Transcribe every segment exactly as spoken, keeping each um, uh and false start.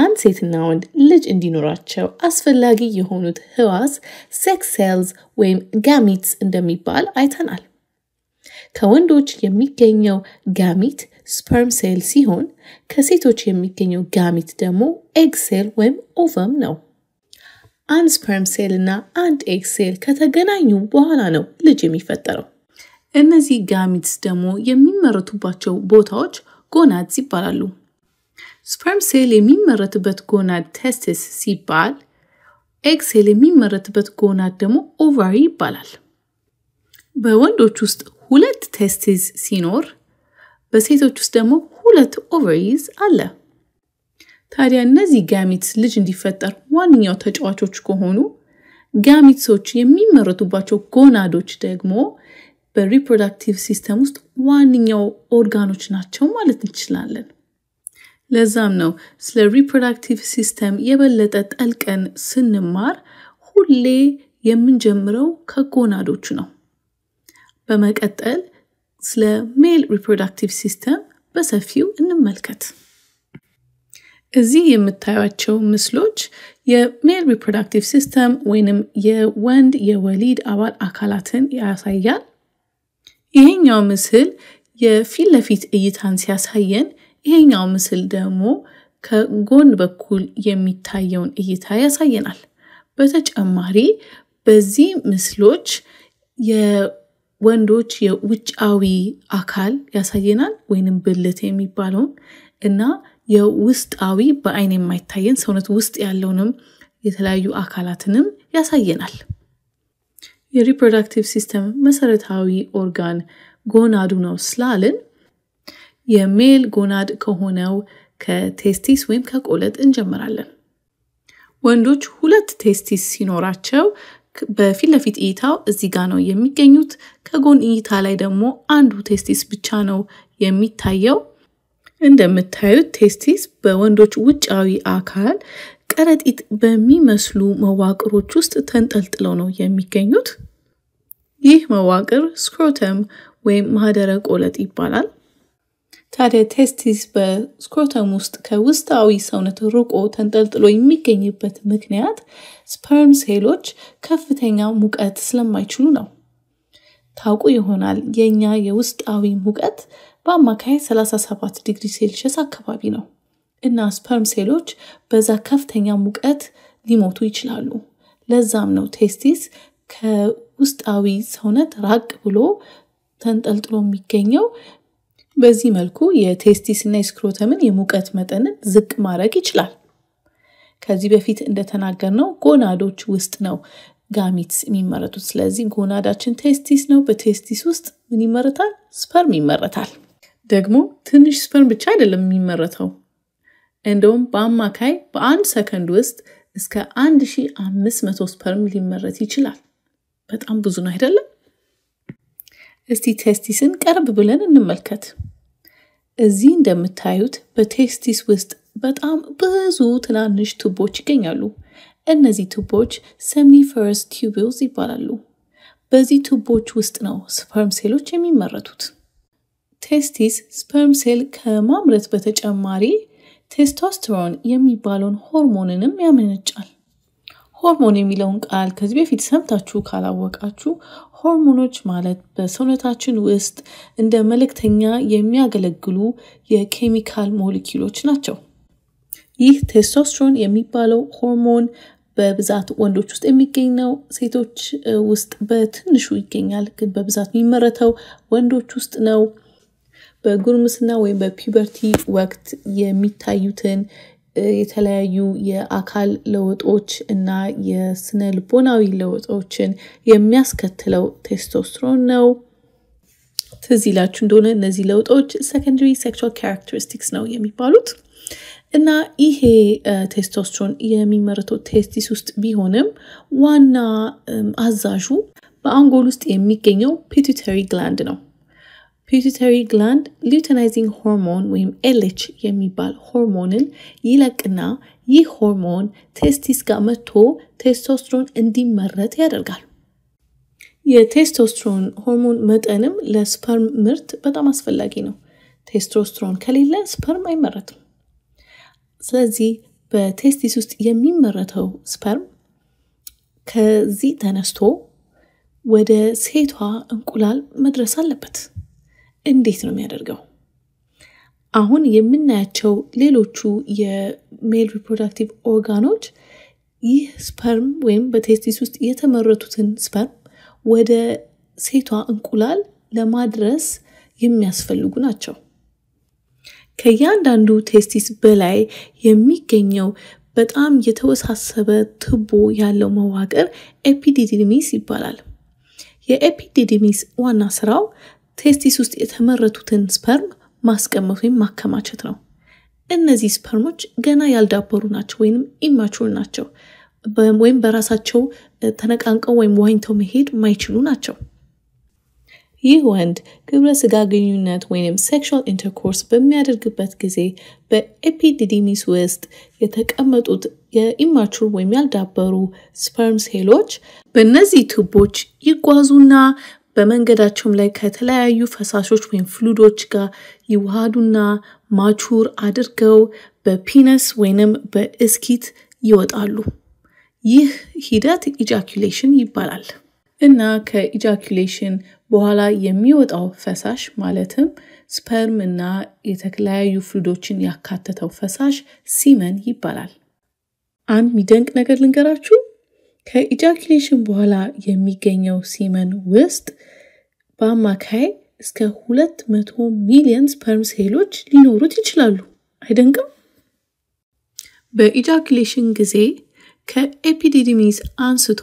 አንድ ሴትና ወንድ ልጅ እንዲኖራቸው አስፈላጊ የሆኑት ህዋስ ሴክስ ሴልስ ወይም ጋሜትስ እንደሚባል አይተናል። ከወንዶች የሚገኘው ጋሜት ስፐርም ሴል ሲሆን ከሴቶች የሚገኘው ጋሜት ደግሞ ኤግ ሴል ወይም ኦቨም ነው። አንድ ስፐርም ሴል እና አንድ ኤግ ሴል ከተገናኙ በኋላ ነው ልጅ የሚፈጠረው። እነዚህ ጋሜትስ ደግሞ የሚመረቱባቸው ቦታዎች ጎናድስ ይባላሉ። ስፐርም ሴል የሚመረትበት ጎናድ ቴስቲስ ሲባል ኤግ ሴል የሚመረትበት ጎናድ ደግሞ ኦቫሪ ይባላል። በወንዶች ውስጥ ሁለት ቴስቲስ ሲኖር በሴቶች ውስጥ ደግሞ ሁለት ኦቫሪስ አለ። ታዲያ እነዚህ ጋሜትስ ልጅ እንዲፈጠር ዋንኛው ተጫዋቾች ከሆኑ ጋሜትሶች የሚመረቱባቸው ጎናዶች ደግሞ በሪፕሮዳክቲቭ ሲስተም ውስጥ ዋንኛው ኦርጋኖች ናቸው ማለት እንችላለን። ለዛም ነው ስለ ሪፕሮዳክቲቭ ሲስተም የበለጠ ጠልቀን ስንማር ሁሌ የምንጀምረው ከጎናዶቹ ነው። በመቀጠል ስለ ሜል ሪፕሮዳክቲቭ ሲስተም በሰፊው እንመልከት። እዚህ የምታዩቸው ምስሎች የሜል ሪፕሮዳክቲቭ ሲስተም ወይንም የወንድ የወሊድ አባል አካላትን ያሳያል። ይሄኛው ምስል የፊት ለፊት እይታን ሲያሳየን ይሄኛው ምስል ደግሞ ከጎን በኩል የሚታየውን እይታ ያሳየናል። በተጨማሪ በዚህ ምስሎች የወንዶች የውጫዊ አካል ያሳየናል ወይንም ብልት የሚባለውን እና የውስጣዊ በአይን የማይታየን ሰውነት ውስጥ ያለውንም የተለያዩ አካላትንም ያሳየናል። የሪፕሮዳክቲቭ ሲስተም መሰረታዊ ኦርጋን ጎናዱ ነው ስላልን የሜል ጎናድ ከሆነው ከቴስቲስ ወይም ከቆለጥ እንጀምራለን። ወንዶች ሁለት ቴስቲስ ሲኖራቸው በፊት ለፊት እይታው እዚህ ጋር ነው የሚገኙት። ከጎን እይታ ላይ ደግሞ አንዱ ቴስቲስ ብቻ ነው የሚታየው። እንደምታዩት ቴስቲስ በወንዶች ውጫዊ አካል ቀረጢት በሚመስሉ መዋቅሮች ውስጥ ተንጠልጥለው ነው የሚገኙት። ይህ መዋቅር ስክሮተም ወይም ማህደረ ቆለጥ ይባላል። ታዲያ ቴስቲስ በስክሮተም ውስጥ ከውስጣዊ ሰውነት ርቆ ተንጠልጥሎ የሚገኝበት ምክንያት ስፐርም ሴሎች ከፍተኛ ሙቀት ስለማይችሉ ነው። ታውቁ ይሆናል የኛ የውስጣዊ ሙቀት በአማካይ ሰላሳ ሰባት ዲግሪ ሴልሺየስ አካባቢ ነው እና ስፐርም ሴሎች በዛ ከፍተኛ ሙቀት ሊሞቱ ይችላሉ። ለዛም ነው ቴስቲስ ከውስጣዊ ሰውነት ራቅ ብሎ ተንጠልጥሎ የሚገኘው። በዚህ መልኩ የቴስቲስ እና የስክሮተምን የሙቀት መጠንን ዝቅ ማድረግ ይችላል። ከዚህ በፊት እንደተናገርነው ጎናዶች ውስጥ ነው ጋሜትስ የሚመረቱት። ስለዚህ ጎናዳችን ቴስቲስ ነው። በቴስቲስ ውስጥ ምን ይመረታል? ስፐርም ይመረታል። ደግሞ ትንሽ ስፐርም ብቻ አይደለም የሚመረተው። እንደውም በአማካይ በአንድ ሰከንድ ውስጥ እስከ አንድ ሺህ አምስት መቶ ስፐርም ሊመረት ይችላል። በጣም ብዙ ነው አይደለም? እስቲ ቴስቲስን ቀርብ ብለን እንመልከት። እዚህ እንደምታዩት በቴስቲስ ውስጥ በጣም ብዙ ትናንሽ ቱቦች ይገኛሉ። እነዚህ ቱቦች ሰምኒፈረስ ቱቡልስ ይባላሉ። በዚህ ቱቦች ውስጥ ነው ስፐርም ሴሎች የሚመረቱት። ቴስቲስ ስፐርም ሴል ከማምረት በተጨማሪ ቴስቶስተሮን የሚባለውን ሆርሞንንም ያመነጫል። ሆርሞን የሚለውን ቃል ከዚህ በፊት ሰምታችሁ ካላወቃችሁ ሆርሞኖች ማለት በሰውነታችን ውስጥ እንደ መልእክተኛ የሚያገለግሉ የኬሚካል ሞለኪውሎች ናቸው። ይህ ቴስቶስትሮን የሚባለው ሆርሞን በብዛት ወንዶች ውስጥ የሚገኝ ነው። ሴቶች ውስጥ በትንሹ ይገኛል፣ ግን በብዛት የሚመረተው ወንዶች ውስጥ ነው። በጉርምስና ወይም በፒበርቲ ወቅት የሚታዩትን የተለያዩ የአካል ለውጦች እና የስነ ልቦናዊ ለውጦችን የሚያስከትለው ቴስቶስትሮን ነው። ትዝ ይላችሁ እንደሆነ እነዚህ ለውጦች ሰከንደሪ ሴክሹዋል ካራክተሪስቲክስ ነው የሚባሉት እና ይሄ ቴስቶስትሮን የሚመረተው ቴስቲስ ውስጥ ቢሆንም ዋና አዛዡ በአንጎል ውስጥ የሚገኘው ፒቱተሪ ግላንድ ነው። ፒቱተሪ ግላንድ ሉቲናይዚንግ ሆርሞን ወይም ኤል ኤች የሚባል ሆርሞንን ይለቅና ይህ ሆርሞን ቴስቲስ ጋር መጥቶ ቴስቶስትሮን እንዲመረት ያደርጋል። የቴስቶስትሮን ሆርሞን መጠንም ለስፐርም ምርት በጣም አስፈላጊ ነው። ቴስቶስትሮን ከሌለ ስፐርም አይመረትም። ስለዚህ በቴስቲስ ውስጥ የሚመረተው ስፐርም ከዚህ ተነስቶ ወደ ሴቷ እንቁላል መድረስ አለበት። እንዴት ነው የሚያደርገው? አሁን የምናያቸው ሌሎቹ የሜል ሪፕሮዳክቲቭ ኦርጋኖች ይህ ስፐርም ወይም በቴስቲስ ውስጥ የተመረቱትን ስፐርም ወደ ሴቷ እንቁላል ለማድረስ የሚያስፈልጉ ናቸው። ከእያንዳንዱ ቴስቲስ በላይ የሚገኘው በጣም የተወሳሰበ ትቦ ያለው መዋቅር ኤፒዲዲሚስ ይባላል። የኤፒዲዲሚስ ዋና ስራው ቴስቲስ ውስጥ የተመረቱትን ስፐርም ማስቀመጥ ወይም ማከማቸት ነው። እነዚህ ስፐርሞች ገና ያልዳበሩ ናቸው ወይም ኢማቹር ናቸው ወይም በራሳቸው ተነቃንቀው ወይም ዋኝተው መሄድ ማይችሉ ናቸው። ይህ ወንድ ግብረ ስጋ ግንኙነት ወይም ሴክሹዋል ኢንተርኮርስ በሚያደርግበት ጊዜ በኤፒዲዲሚስ ውስጥ የተቀመጡት የኢማቹር ወይም ያልዳበሩ ስፐርም ሴሎች በእነዚህ ቱቦች ይጓዙና በመንገዳቸውም ላይ ከተለያዩ ፈሳሾች ወይም ፍሉዶች ጋር ይዋሃዱና ማቹር አድርገው በፒነስ ወይንም በእስኪት ይወጣሉ። ይህ ሂደት ኢጃኩሌሽን ይባላል እና ከኢጃኩሌሽን በኋላ የሚወጣው ፈሳሽ ማለትም ስፐርም እና የተለያዩ ፍሉዶችን ያካተተው ፈሳሽ ሲመን ይባላል። አንድ የሚደንቅ ነገር ልንገራችሁ። ከኢጃኩሌሽን በኋላ የሚገኘው ሲመን ውስጥ በአማካይ እስከ ሁለት መቶ ሚሊዮን ስፐርም ሴሎች ሊኖሩት ይችላሉ። አይደንቅም? በኢጃኩሌሽን ጊዜ ከኤፒዲዲሚስ አንስቶ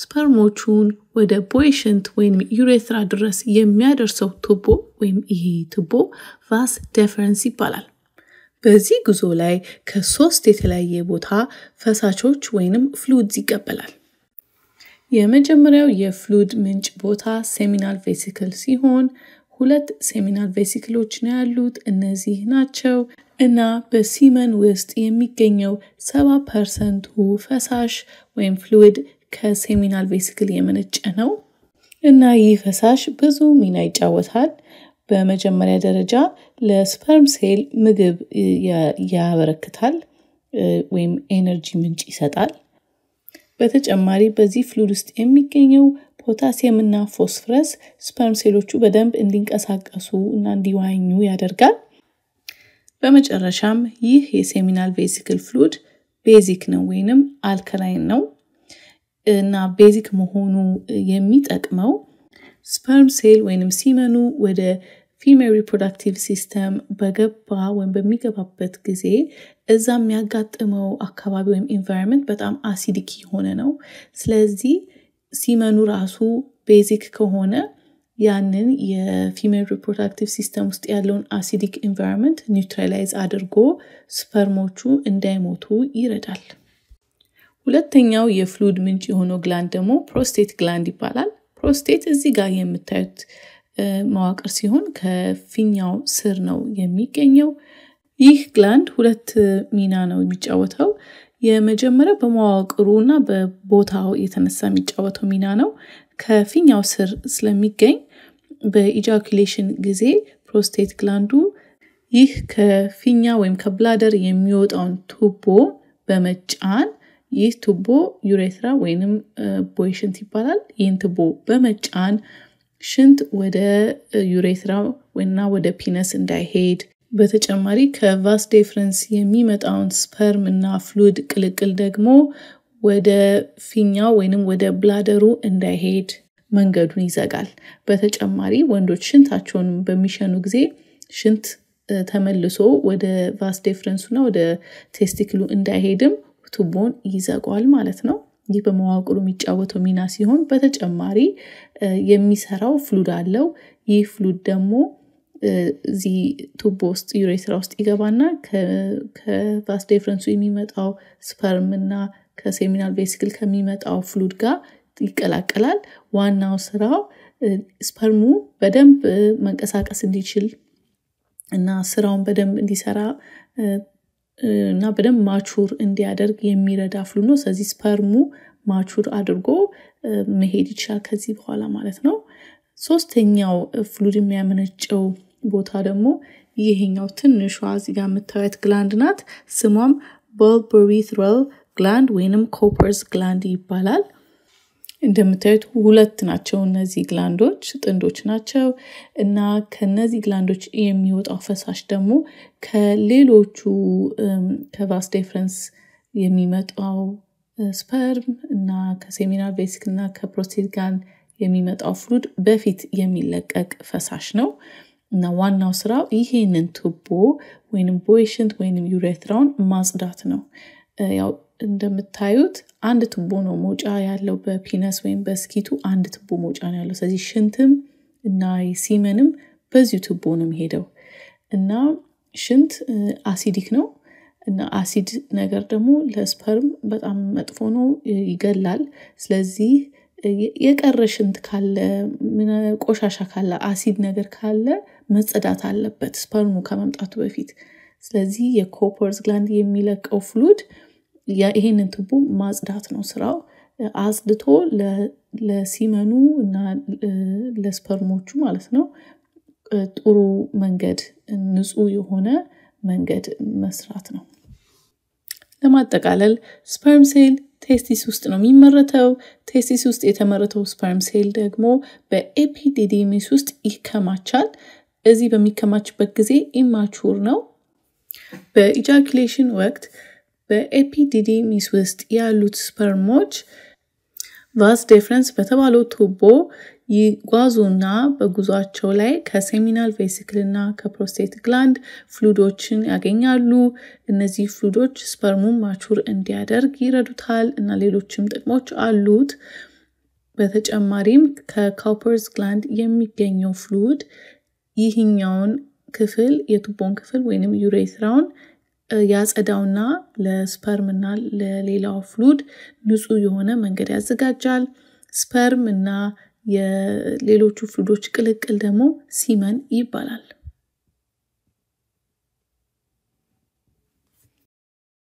ስፐርሞቹን ወደ ቦይሽንት ወይም ዩሬትራ ድረስ የሚያደርሰው ቱቦ ወይም ይሄ ቱቦ ቫስ ዴፈረንስ ይባላል። በዚህ ጉዞ ላይ ከሶስት የተለያየ ቦታ ፈሳሾች ወይንም ፍሉድስ ይቀበላል። የመጀመሪያው የፍሉድ ምንጭ ቦታ ሴሚናል ቬሲክል ሲሆን ሁለት ሴሚናል ቬሲክሎች ነው ያሉት። እነዚህ ናቸው እና በሲመን ውስጥ የሚገኘው ሰባ ፐርሰንት ፈሳሽ ወይም ፍሉድ ከሴሚናል ቬሲክል የመነጨ ነው እና ይህ ፈሳሽ ብዙ ሚና ይጫወታል። በመጀመሪያ ደረጃ ለስፐርም ሴል ምግብ ያበረክታል ወይም ኤነርጂ ምንጭ ይሰጣል። በተጨማሪ በዚህ ፍሉድ ውስጥ የሚገኘው ፖታሲየም እና ፎስፈረስ ስፐርም ሴሎቹ በደንብ እንዲንቀሳቀሱ እና እንዲዋኙ ያደርጋል። በመጨረሻም ይህ የሴሚናል ቬሲክል ፍሉድ ቤዚክ ነው ወይንም አልካላይን ነው እና ቤዚክ መሆኑ የሚጠቅመው ስፐርም ሴል ወይንም ሲመኑ ወደ ፊሜል ሪፕሮዳክቲቭ ሲስተም በገባ ወይም በሚገባበት ጊዜ እዛ የሚያጋጥመው አካባቢ ወይም ኢንቫይሮንመንት በጣም አሲዲክ የሆነ ነው። ስለዚህ ሲመኑ ራሱ ቤዚክ ከሆነ ያንን የፊሜል ሪፕሮዳክቲቭ ሲስተም ውስጥ ያለውን አሲዲክ ኢንቫይሮንመንት ኒውትራላይዝ አድርጎ ስፐርሞቹ እንዳይሞቱ ይረዳል። ሁለተኛው የፍሉድ ምንጭ የሆነው ግላንድ ደግሞ ፕሮስቴት ግላንድ ይባላል። ፕሮስቴት እዚህ ጋር የምታዩት መዋቅር ሲሆን ከፊኛው ስር ነው የሚገኘው። ይህ ግላንድ ሁለት ሚና ነው የሚጫወተው። የመጀመሪያው በመዋቅሩ እና በቦታው የተነሳ የሚጫወተው ሚና ነው። ከፊኛው ስር ስለሚገኝ በኢጃኩሌሽን ጊዜ ፕሮስቴት ግላንዱ ይህ ከፊኛ ወይም ከብላደር የሚወጣውን ቱቦ በመጫን ይህ ቱቦ ዩሬትራ ወይንም ቦይ ሽንት ይባላል። ይህን ቱቦ በመጫን ሽንት ወደ ዩሬትራ ወይና ወደ ፒነስ እንዳይሄድ፣ በተጨማሪ ከቫስ ዴፈረንስ የሚመጣውን ስፐርም እና ፍሉድ ቅልቅል ደግሞ ወደ ፊኛው ወይንም ወደ ብላደሩ እንዳይሄድ መንገዱን ይዘጋል። በተጨማሪ ወንዶች ሽንታቸውን በሚሸኑ ጊዜ ሽንት ተመልሶ ወደ ቫስ ዴፈረንሱና ወደ ቴስቲክሉ እንዳይሄድም ቱቦን ይዘጓል ማለት ነው። ይህ በመዋቅሩ የሚጫወተው ሚና ሲሆን በተጨማሪ የሚሰራው ፍሉድ አለው። ይህ ፍሉድ ደግሞ እዚህ ቱቦ ውስጥ ዩሬትራ ውስጥ ይገባና ከቫስ ዴፈረንሱ የሚመጣው ስፐርም እና ከሴሚናል ቬሲክል ከሚመጣው ፍሉድ ጋር ይቀላቀላል። ዋናው ስራው ስፐርሙ በደንብ መንቀሳቀስ እንዲችል እና ስራውን በደንብ እንዲሰራ እና በደንብ ማቹር እንዲያደርግ የሚረዳ ፍሉድ ነው። ስለዚህ ስፐርሙ ማቹር አድርጎ መሄድ ይችላል ከዚህ በኋላ ማለት ነው። ሶስተኛው ፍሉድ የሚያመነጨው ቦታ ደግሞ ይሄኛው ትንሿ እዚህ ጋር የምታዩት ግላንድ ናት። ስሟም በርበሪትራል ግላንድ ወይንም ኮፐርስ ግላንድ ይባላል እንደምታዩት ሁለት ናቸው እነዚህ ግላንዶች ጥንዶች ናቸው እና ከነዚህ ግላንዶች የሚወጣው ፈሳሽ ደግሞ ከሌሎቹ ከቫስ ዲፈረንስ የሚመጣው ስፐርም እና ከሴሚናል ቬሲክል እና ከፕሮስቴት ጋር የሚመጣው ፍሉድ በፊት የሚለቀቅ ፈሳሽ ነው እና ዋናው ስራው ይሄንን ቱቦ ወይንም ቦይሽንት ወይንም ዩሬትራውን ማጽዳት ነው ያው እንደምታዩት አንድ ቱቦ ነው ሞጫ ያለው በፒነስ ወይንም በስኪቱ አንድ ቱቦ ሞጫ ነው ያለው ስለዚህ ሽንትም እና ሲመንም በዚሁ ቱቦ ነው የሚሄደው እና ሽንት አሲዲክ ነው እና አሲድ ነገር ደግሞ ለስፐርም በጣም መጥፎ ነው ይገላል ስለዚህ የቀረ ሽንት ካለ ቆሻሻ ካለ አሲድ ነገር ካለ መጽዳት አለበት ስፐርሙ ከመምጣቱ በፊት ስለዚህ የኮፐርስ ግላንድ የሚለቀው ፍሉድ ያ ይሄንን ቱቦ ማጽዳት ነው ስራው አጽድቶ ለሲመኑ እና ለስፐርሞቹ ማለት ነው ጥሩ መንገድ ንጹህ የሆነ መንገድ መስራት ነው ለማጠቃለል ስፐርም ሴል ቴስቲስ ውስጥ ነው የሚመረተው ቴስቲስ ውስጥ የተመረተው ስፐርም ሴል ደግሞ በኤፒዲዲሚስ ውስጥ ይከማቻል እዚህ በሚከማችበት ጊዜ ኢማቹር ነው በኢጃኩሌሽን ወቅት በኤፒዲዲሚስ ውስጥ ያሉት ስፐርሞች ቫስ ዲፈረንስ በተባለው ቱቦ ይጓዙና በጉዟቸው ላይ ከሴሚናል ቬሲክልና ከፕሮስቴት ግላንድ ፍሉዶችን ያገኛሉ እነዚህ ፍሉዶች ስፐርሙን ማቹር እንዲያደርግ ይረዱታል እና ሌሎችም ጥቅሞች አሉት በተጨማሪም ከኮፐርስ ግላንድ የሚገኘው ፍሉድ ይህኛውን ክፍል የቱቦን ክፍል ወይንም ዩሬትራውን ያጸዳውና ለስፐርምና ለሌላው ፍሉድ ንጹህ የሆነ መንገድ ያዘጋጃል ስፐርምና የሌሎቹ ፍሉዶች ቅልቅል ደግሞ ሲመን ይባላል